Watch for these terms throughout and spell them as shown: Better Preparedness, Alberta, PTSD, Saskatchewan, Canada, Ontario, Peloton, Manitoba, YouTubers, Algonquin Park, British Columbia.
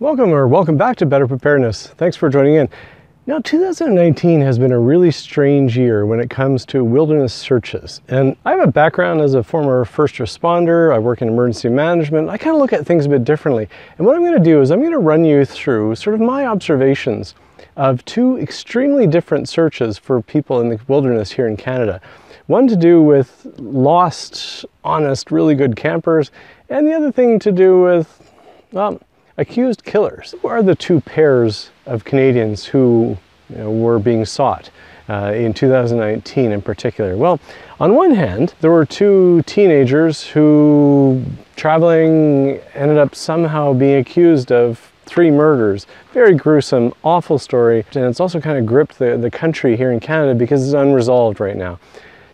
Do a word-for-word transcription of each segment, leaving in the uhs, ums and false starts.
Welcome or welcome back to Better Preparedness. Thanks for joining in. Now, two thousand nineteen has been a really strange year when it comes to wilderness searches. And I have a background as a former first responder. I work in emergency management. I kind of look at things a bit differently. And what I'm going to do is I'm going to run you through sort of my observations of two extremely different searches for people in the wilderness here in Canada. One to do with lost, honest, really good campers, and the other thing to do with, well, accused killers. Who are the two pairs of Canadians who you know, were being sought uh, in two thousand nineteen in particular? Well, on one hand, there were two teenagers who, traveling, ended up somehow being accused of three murders. Very gruesome, awful story, and it's also kind of gripped the, the country here in Canada because it's unresolved right now.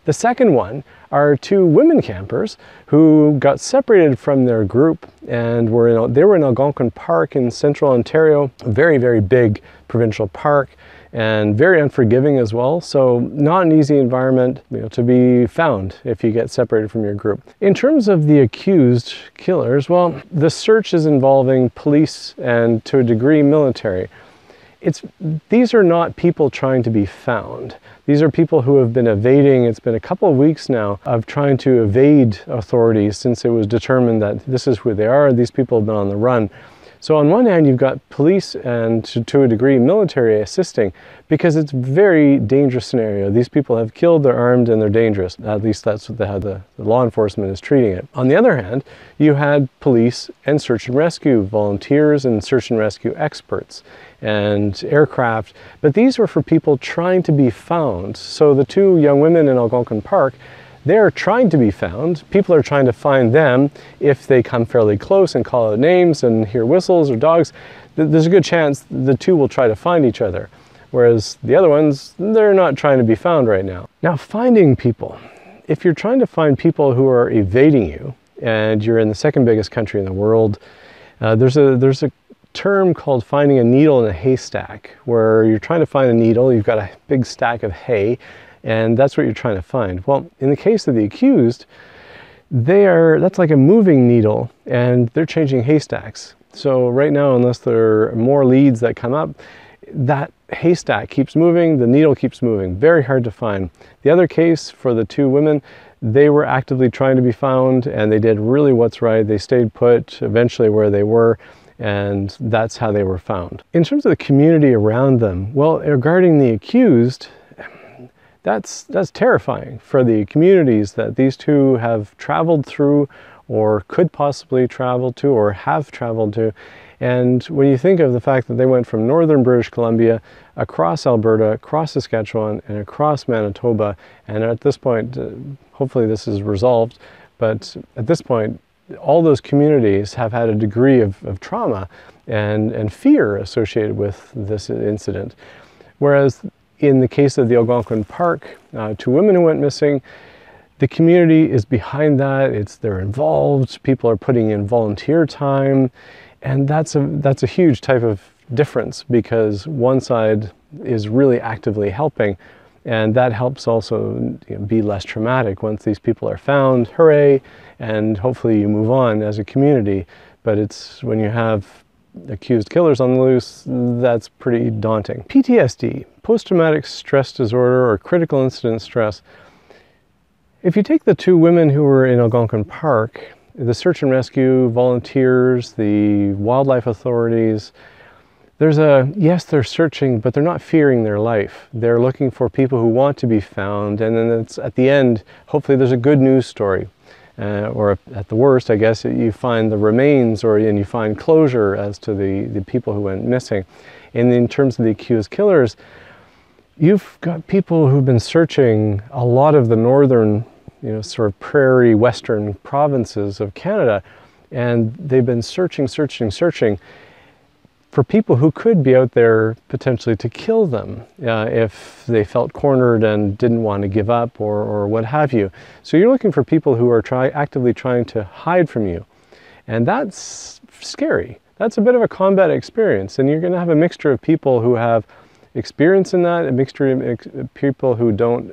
The second one are two women campers who got separated from their group and were in, they were in Algonquin Park in central Ontario, a very, very big provincial park and very unforgiving as well. So not an easy environment you know, to be found if you get separated from your group. In terms of the accused killers, well, the search is involving police and to a degree military. It's, these are not people trying to be found. These are people who have been evading. It's been a couple of weeks now of trying to evade authorities since it was determined that this is who they are. These people have been on the run. So on one hand, you've got police and to, to a degree military assisting because it's very dangerous scenario. These people have killed, they're armed, and they're dangerous. At least that's what the, how the, the law enforcement is treating it. On the other hand, you had police and search and rescue volunteers and search and rescue experts and aircraft, but these were for people trying to be found. So the two young women in Algonquin Park, they're trying to be found. People are trying to find them. If they come fairly close and call out names and hear whistles or dogs, th there's a good chance the two will try to find each other. Whereas the other ones, they're not trying to be found right now. Now, finding people. If you're trying to find people who are evading you and you're in the second biggest country in the world, uh, there's a, there's a term called finding a needle in a haystack, where you're trying to find a needle, you've got a big stack of hay, and that's what you're trying to find. Well, in the case of the accused, they are, that's like a moving needle, and they're changing haystacks. So right now, unless there are more leads that come up, that haystack keeps moving, the needle keeps moving. Very hard to find. The other case for the two women, they were actively trying to be found, and they did really what's right. They stayed put eventually where they were, and that's how they were found. In terms of the community around them, well, regarding the accused, That's, that's terrifying for the communities that these two have traveled through or could possibly travel to or have traveled to. And when you think of the fact that they went from northern British Columbia, across Alberta, across Saskatchewan, and across Manitoba, and at this point, uh, hopefully this is resolved, but at this point, all those communities have had a degree of, of trauma and, and fear associated with this incident. Whereas in the case of the Algonquin Park, uh, two women who went missing, the community is behind that. It's, they're involved, people are putting in volunteer time, and that's a, that's a huge type of difference because one side is really actively helping, and that helps also you know, be less traumatic once these people are found, hooray, and hopefully you move on as a community. But it's when you have accused killers on the loose, that's pretty daunting. P T S D, post-traumatic stress disorder or critical incident stress. If you take the two women who were in Algonquin Park, the search and rescue volunteers, the wildlife authorities, there's a, yes, they're searching, but they're not fearing their life. They're looking for people who want to be found, and then it's at the end, hopefully there's a good news story. Uh, or at the worst, I guess, you find the remains or and you find closure as to the, the people who went missing. And in terms of the accused killers, you've got people who've been searching a lot of the northern, you know, sort of prairie western provinces of Canada, and they've been searching, searching, searching for people who could be out there potentially to kill them uh, if they felt cornered and didn't want to give up or, or what have you. So you're looking for people who are try actively trying to hide from you. And that's scary. That's a bit of a combat experience. And you're going to have a mixture of people who have experience in that, a mixture of ex people who, don't,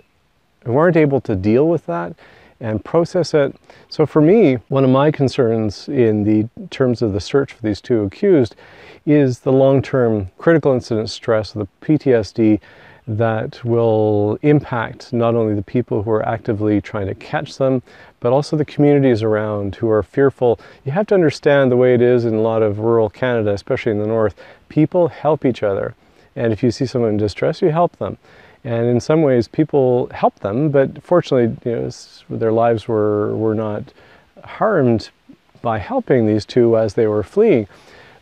who aren't able to deal with that, and process it. So for me, one of my concerns in the terms of the search for these two accused is the long-term critical incident stress, the P T S D, that will impact not only the people who are actively trying to catch them, but also the communities around who are fearful. You have to understand the way it is in a lot of rural Canada, especially in the north, people help each other. And if you see someone in distress, you help them. And in some ways, people helped them, but fortunately, you know, their lives were, were not harmed by helping these two as they were fleeing.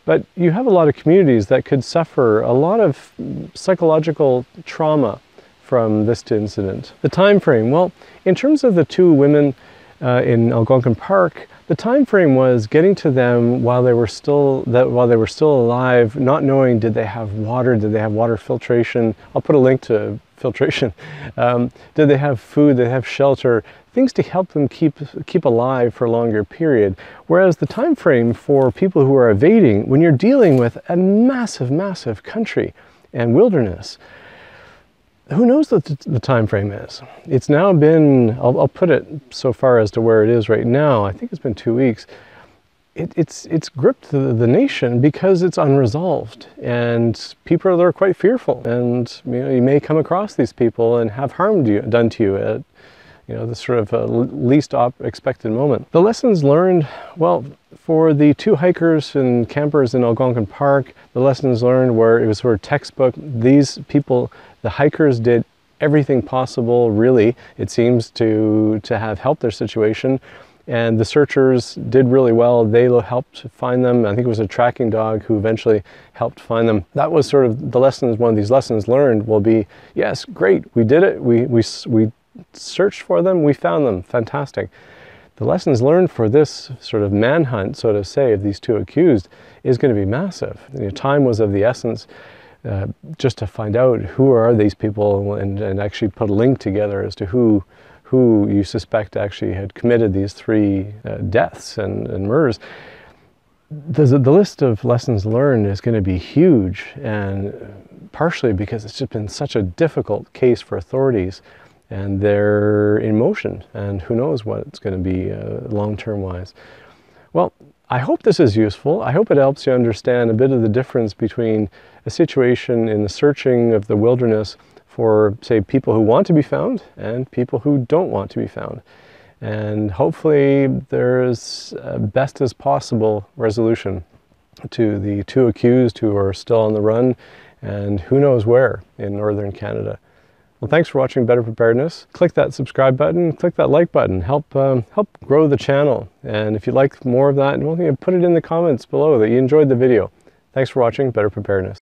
But you have a lot of communities that could suffer a lot of psychological trauma from this incident. The time frame, well, in terms of the two women uh, in Algonquin Park, the time frame was getting to them while they were still that while they were still alive, not knowing did they have water, did they have water filtration. I'll put a link to filtration. Um, did they have food? Did they have shelter? Things to help them keep keep alive for a longer period. Whereas the time frame for people who are evading, when you're dealing with a massive, massive country and wilderness, who knows what the time frame is? It's now been, I'll, I'll put it so far as to where it is right now, I think it's been two weeks. It, it's, it's gripped the, the nation because it's unresolved, and people are, are quite fearful, and you know, you may come across these people and have harm to you, done to you at you know, the sort of uh, least op expected moment. The lessons learned, well, for the two hikers and campers in Algonquin Park, the lessons learned were, it was sort of textbook. These people, the hikers, did everything possible, really, it seems, to, to have helped their situation. And the searchers did really well. They helped find them. I think it was a tracking dog who eventually helped find them. That was sort of the lessons, one of these lessons learned will be, yes, great, we did it. We, we, we searched for them, we found them, fantastic. The lessons learned for this sort of manhunt, so to say, of these two accused is going to be massive. You know, time was of the essence. Uh, just to find out who are these people and, and actually put a link together as to who who you suspect actually had committed these three uh, deaths and, and murders. The, the list of lessons learned is going to be huge, and partially because it's just been such a difficult case for authorities, and they're in motion, and who knows what it's going to be uh, long-term wise. Well, I hope this is useful. I hope it helps you understand a bit of the difference between a situation in the searching of the wilderness for, say, people who want to be found and people who don't want to be found. And hopefully there's a best as possible resolution to the two accused who are still on the run and who knows where in northern Canada. Well, thanks for watching Better Preparedness. Click that subscribe button, click that like button, help um, help grow the channel. And if you'd like more of that, well, you know, put it in the comments below that you enjoyed the video. Thanks for watching Better Preparedness.